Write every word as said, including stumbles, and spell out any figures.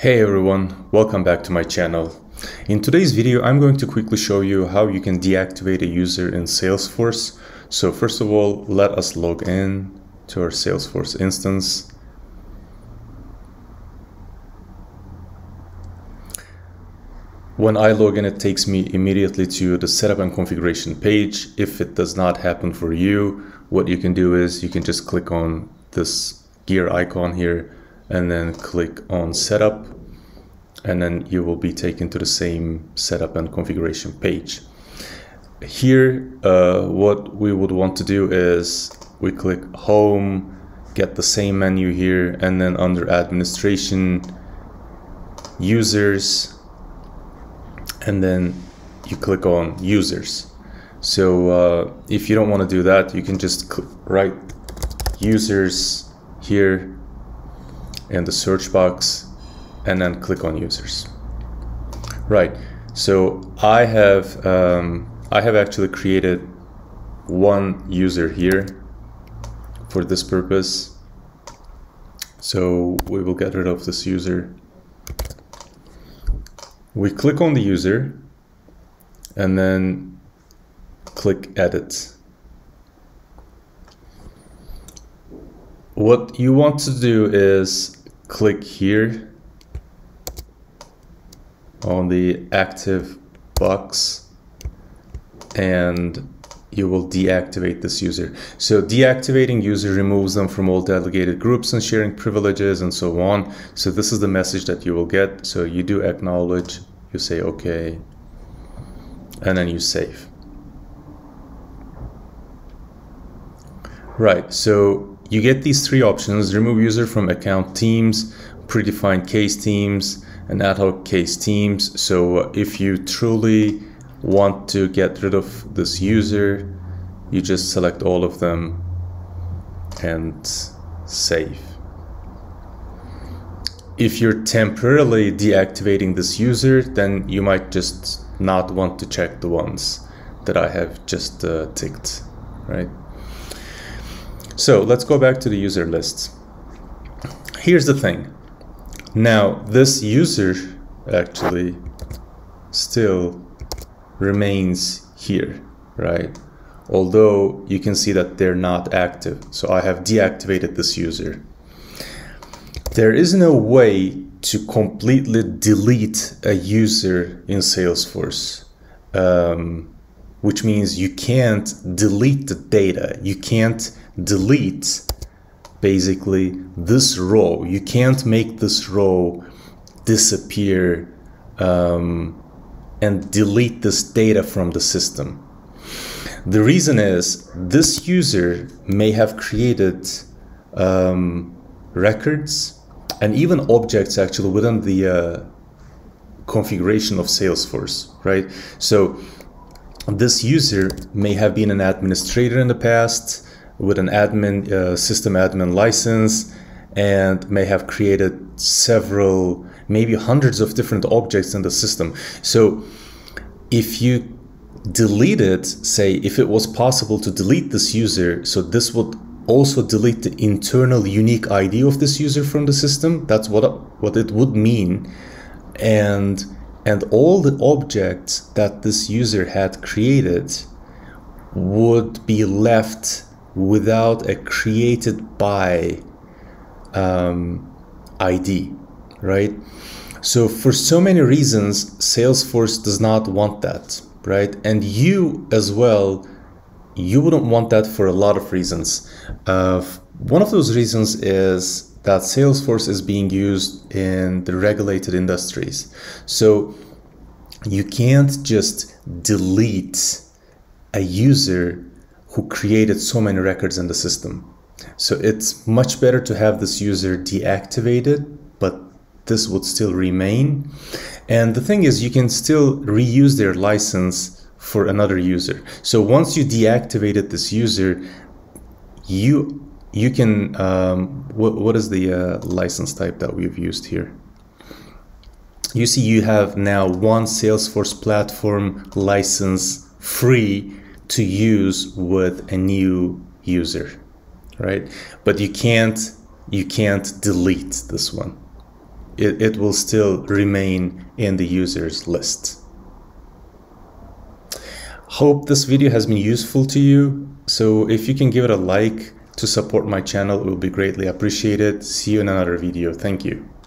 Hey everyone, welcome back to my channel. In today's video, I'm going to quickly show you how you can deactivate a user in Salesforce. So first of all, let us log in to our Salesforce instance. When I log in, it takes me immediately to the setup and configuration page. If it does not happen for you, what you can do is you can just click on this gear icon here and then click on setup, and then you will be taken to the same setup and configuration page. Here, uh, what we would want to do is we click home, get the same menu here, and then under administration, users, and then you click on users. So uh, if you don't want to do that, you can just write users here in the search box and then click on users. Right, so I have um, I have actually created one user here for this purpose, so we will get rid of this user. We click on the user and then click edit. What you want to do is click here on the active box and you will deactivate this user. So deactivating user removes them from all delegated groups and sharing privileges and so on. So this is the message that you will get. So you do acknowledge, you say okay, and then you save. Right, so you get these three options: remove user from account teams, predefined case teams, and ad hoc case teams. So if you truly want to get rid of this user, you just select all of them and save. If you're temporarily deactivating this user, then you might just not want to check the ones that I have just uh, ticked, right? So let's go back to the user list. Here's the thing. Now this user actually still remains here, right? Although you can see that they're not active. So I have deactivated this user. There is no way to completely delete a user in Salesforce. Um, which means you can't delete the data. You can't delete basically this row. You can't make this row disappear um, and delete this data from the system. The reason is this user may have created um, records and even objects actually within the uh, configuration of Salesforce, right? So this user may have been an administrator in the past with an admin uh, system admin license, and may have created several, maybe hundreds of different objects in the system. So if you delete it, say if it was possible to delete this user, so this would also delete the internal unique I D of this user from the system. That's what what it would mean. And And all the objects that this user had created would be left without a created by um, I D, right? So for so many reasons, Salesforce does not want that, right? And you as well, you wouldn't want that for a lot of reasons. Uh, one of those reasons is that Salesforce is being used in the regulated industries. So you can't just delete a user who created so many records in the system. So it's much better to have this user deactivated, but this would still remain. And the thing is, you can still reuse their license for another user. So once you deactivated this user, you You can, um, what, what is the uh, license type that we've used here? You see, you have now one Salesforce platform license free to use with a new user, right? But you can't, you can't delete this one, it, it will still remain in the users list. Hope this video has been useful to you. So if you can give it a like to support my channel, it will be greatly appreciated. See you in another video. Thank you.